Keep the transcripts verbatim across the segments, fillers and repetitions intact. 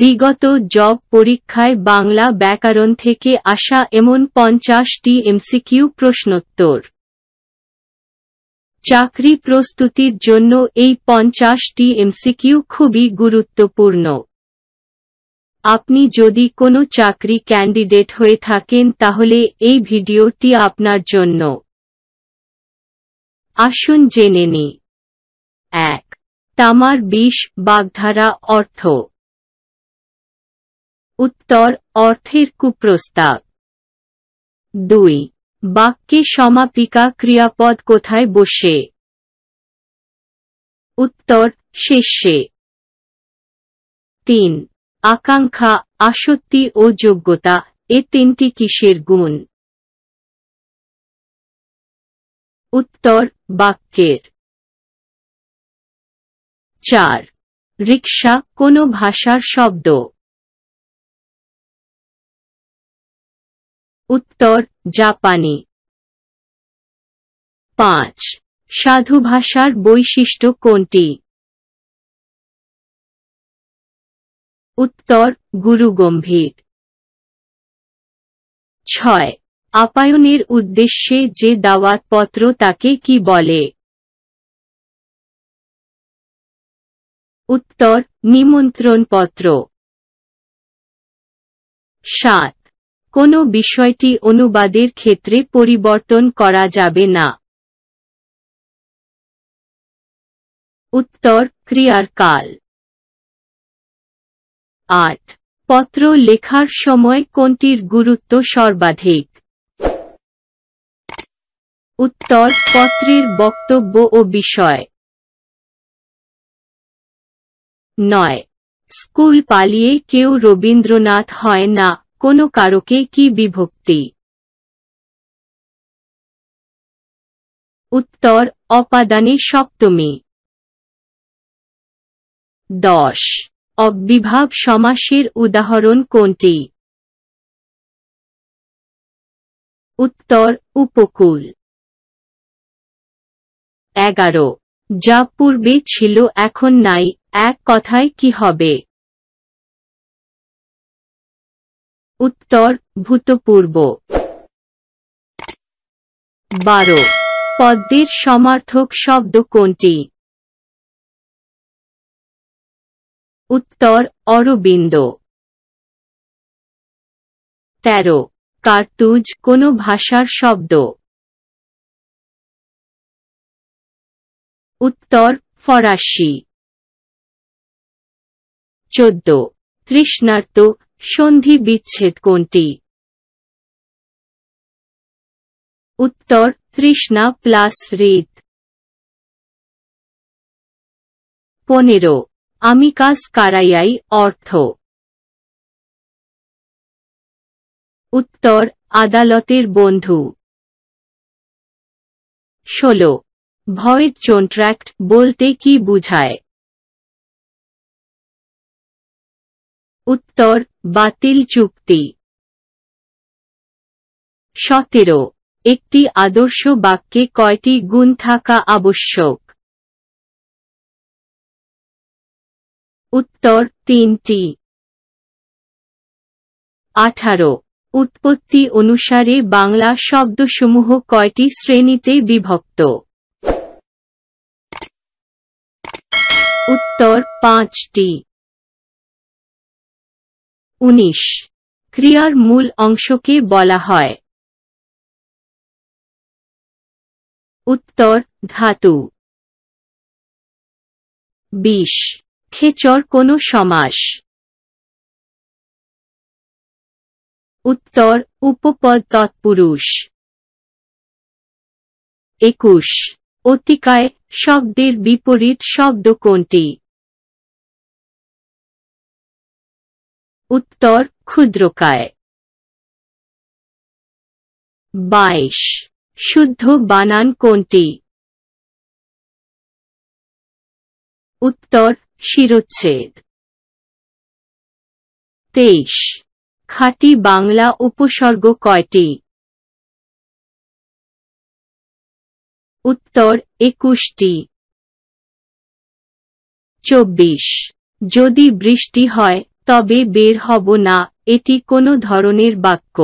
বিগত জব পরীক্ষায় বাংলা ব্যাকরণ থেকে আসা এমন পঞ্চাশটি এমসিকিউ প্রশ্নোত্তর। চাকরি প্রস্তুতির জন্য এই পঞ্চাশটি এমসিকিউ খুবই গুরুত্বপূর্ণ। আপনি যদি কোনো চাকরি ক্যান্ডিডেট হয়ে থাকেন তাহলে এই ভিডিওটি আপনার জন্য। আসুন জেনে নিই। এক, তামার বিষ বাগধারা অর্থ। উত্তর, অর্থের কুপ্রস্তাব। দুই, বাক্যে সমাপিকা ক্রিয়াপদ কোথায় বসে? উত্তর, শেষে। তিন, আকাঙ্ক্ষা, আসক্তি ও যোগ্যতা এ তিনটি কিসের গুণ? উত্তর, বাক্যের। চার, রিক্সা কোন ভাষার শব্দ? উত্তর, জাপানি। পাঁচ, সাধু ভাষার বৈশিষ্ট্য কোনটি? উত্তর, গুরুগম্ভীর। ছয়, আপায়নের উদ্দেশ্যে যে দাওয়াতপত্র তাকে কি বলে? উত্তর, নিমন্ত্রণপত্র। সাত, কোন বিষয়টি অনুবাদের ক্ষেত্রে পরিবর্তন করা যাবে না? উত্তর, ক্রিয়ার কাল। আট, পত্র লেখার সময় কোনটির গুরুত্ব সর্বাধিক? উত্তর, পত্রের বক্তব্য ও বিষয়। নয়, স্কুল পালিয়ে কেউ রবীন্দ্রনাথ হয় না, কোন কারকে কি বিভক্তি? উত্তর, অপাদানে সপ্তমী। দশ, অবিভাব সমাসের উদাহরণ কোনটি? উত্তর, উপকূল। এগারো, যা পূর্বে ছিল এখন নাই এক কথায় কি হবে? উত্তর, ভূতপূর্ব। বারো, পদ্মের সমার্থক শব্দ কোনটি? উত্তর, অরবিন্দ। তেরো, কার্তুজ কোন ভাষার শব্দ? উত্তর, ফরাসি। চোদ্দ, তৃষ্ণার্ত সন্ধি বিচ্ছেদ কোনটি? উত্তর, তৃষ্ণা প্লাস হৃদ। পনেরো, আমিকাস কারাইয়াই অর্থ? উত্তর, আদালতের বন্ধু। ষোল, ভয়েড কন্ট্রাক্ট বলতে কি বুঝায়? উত্তর, বাতিল চুক্তি। সতেরো, একটি আদর্শ বাক্যে কয়টি গুণ থাকা আবশ্যক? উত্তর, তিনটি। আঠারো, উৎপত্তি অনুসারে বাংলা শব্দসমূহ কয়টি শ্রেণীতে বিভক্ত? উত্তর, পাঁচটি। উনিশ, ক্রিয়ার মূল অংশকে বলা হয়? উত্তর, ধাতু। বিশ, খেচর কোন সমাস? উত্তর, উপপদ তৎপুরুষ। একুশ, অতিকায় শব্দের বিপরীত শব্দ কোনটি? উত্তর, ক্ষুদ্রকায়। বাইশ, শুদ্ধ বানান কোনটি? উত্তর, শিরোচ্ছেদ। তেইশ, খাঁটি বাংলা উপসর্গ কয়টি? উত্তর, একুশটি। চব্বিশ, যদি বৃষ্টি হয় তবে বের হব না, এটি কোনো ধরনের বাক্য।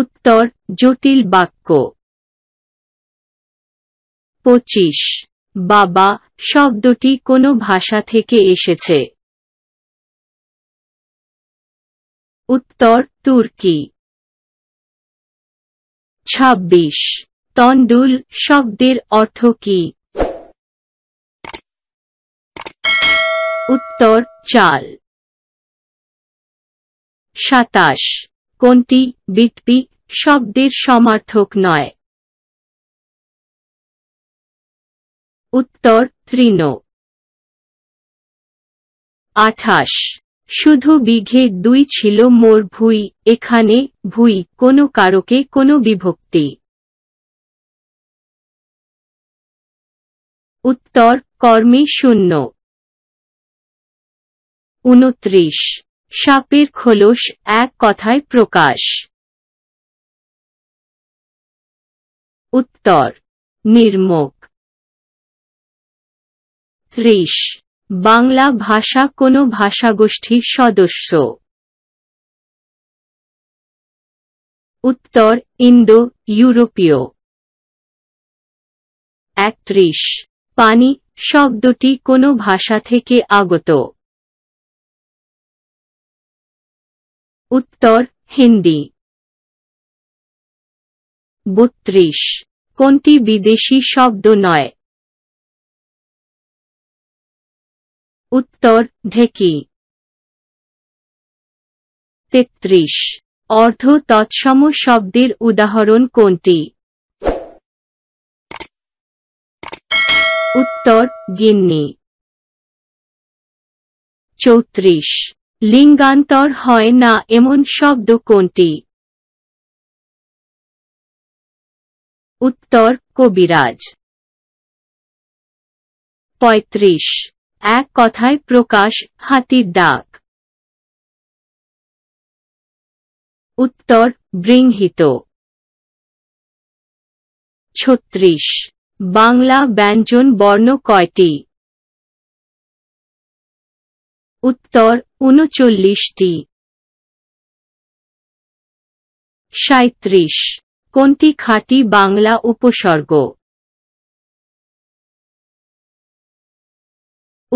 উত্তর জটিল বাক্য। পঁচিশ বাবা শব্দটি কোনো ভাষা থেকে এসেছে? উত্তর তুর্কি। ছাব্বিশ তন্ডুল শব্দের অর্থ কি? উত্তর চাল। সাতাশ কোনটি বিটপি শব্দের সমার্থক নয়? উত্তর তৃণ। আঠাশ শুধু বিঘে দুই ছিল মোর ভুই, এখানে ভুই কোনো কারকে কোনো বিভক্তি? উত্তর কর্মে শূন্য। উনত্রিশ সাপের খোলস এক কথায় প্রকাশ। উত্তর নির্মোক। ত্রিশ বাংলা ভাষা কোনো ভাষাগোষ্ঠীর সদস্য? উত্তর ইন্দো ইউরোপীয়। একত্রিশ পানি শব্দটি কোনো ভাষা থেকে আগত? উত্তর হিন্দি। বত্রিশ কোনটি বিদেশি শব্দ নয়? উত্তর ঢেকি। তেত্রিশ অর্ধ তৎসম শব্দের উদাহরণ কোনটি? উত্তর গিন্নি। চৌত্রিশ লিঙ্গান্তর হয় না এমন শব্দ কোনটি? উত্তর কবিরাজ। পঁয়ত্রিশ এক কথায় প্রকাশ হাতির ডাক। উত্তর বৃংহিত। ছত্রিশ বাংলা ব্যঞ্জন বর্ণ কয়টি? উত্তর উনচল্লিশটি। সাঁইত্রিশ কোনটি খাঁটি বাংলা উপসর্গ?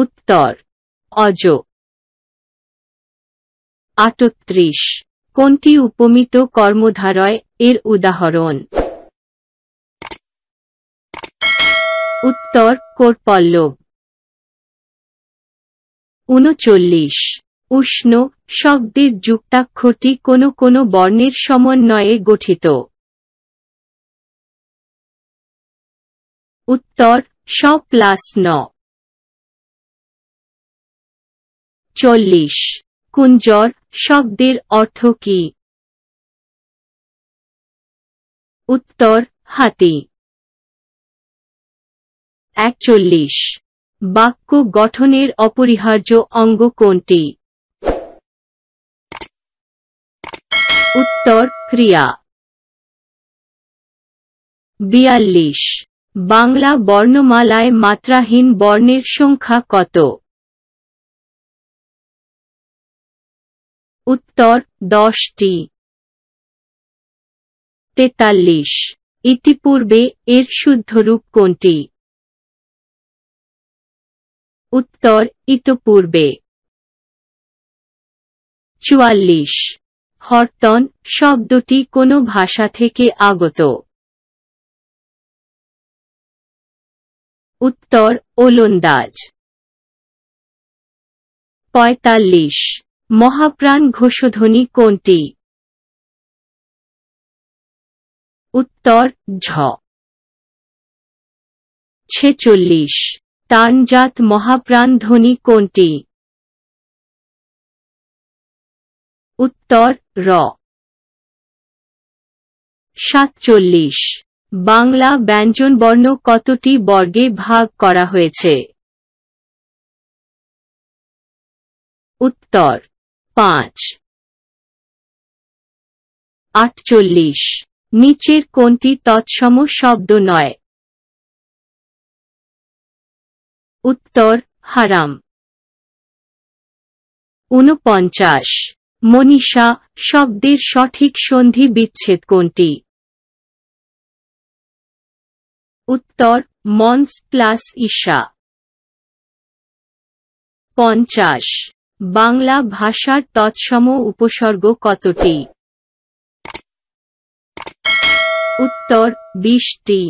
উত্তর অজ। আটত্রিশ কোনটি উপমিত কর্মধারয় এর উদাহরণ? উত্তর কর্পল্লব। উনচল্লিশ উষ্ণ শব্দের যুক্তাক্ষরটি কোনো কোনো বর্ণের সমন্বয়ে গঠিত? উত্তর স প্লাস ন। চল্লিশ কুঞ্জর শব্দের অর্থ কি? উত্তর হাতি। একচল্লিশ বাক্য গঠনের অপরিহার্য অঙ্গ কোনটি? উত্তর ক্রিয়া। বিয়াল্লিশ বাংলা বর্ণমালায় মাত্রাহীন বর্ণের সংখ্যা কত? উত্তর দশটি। তেতাল্লিশ ইতিপূর্বে এর শুদ্ধরূপ কোনটি? উত্তর ইতপূর্বে। চুয়াল্লিশ হরতন শব্দটি কোনো ভাষা থেকে আগত? উত্তর ওলন্দাজ। পঁয়তাল্লিশ মহাপ্রাণ ঘোষধ্বনি কোনটি? উত্তর ঝ। ছেচল্লিশ তানজাত মহাপ্রাণ ধ্বনি কোনটি? উত্তর র। সাতচল্লিশ বাংলা ব্যঞ্জনবর্ণ কতটি বর্গে ভাগ করা হয়েছে? উত্তর পাঁচ। আটচল্লিশ নিচের কোনটি তৎসম শব্দ নয়? উত্তর হারাম। ঊনপঞ্চাশ। মনীষা শব্দের সঠিক সন্ধি বিচ্ছেদ কোনটি? উত্তর মন্স প্লাস ঈশা। পঞ্চাশ। বাংলা ভাষার তৎসম উপসর্গ কতটি? উত্তর বিশটি।